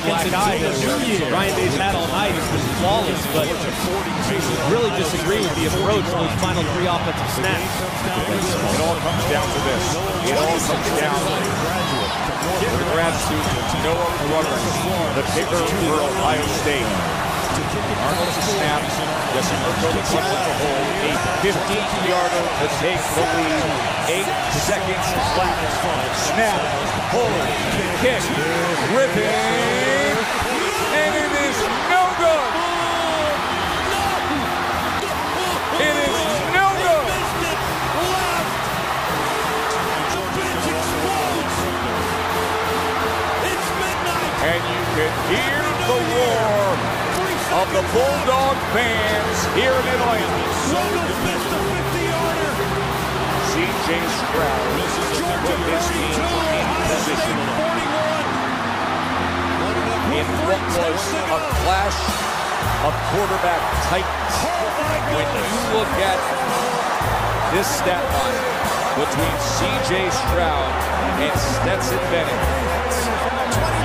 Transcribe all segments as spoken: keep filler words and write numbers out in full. kind of black eye that Ryan Day's had all night has been flawless, but really disagreeing with the approach on those final three offensive snaps. It all comes down to this. It all comes down to the grad student, Noah Rutgers, the kicker for Ohio State. Arnold's snap, Justin Murko puts up the hole, a fifteen-yarder to take the lead, eight seconds left. Snap, hold, kick, ripping, and it is no good. It is no good. The bench explodes. It's midnight, and you can hear the roar of the Bulldog fans here in Atlanta. Soto's missed a fifty-yarder. C J Stroud with his team in position in what was a clash of quarterback titans. When you look at this stat line between C J Stroud and Stetson Bennett,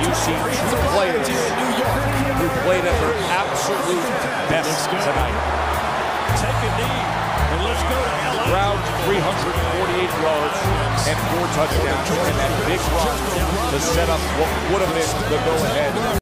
you see two players who played at their absolute best tonight. Take a knee and let's go to L A. Stroud, three hundred forty-eight yards and four touchdowns, and that big run to set up what would have been the go-ahead.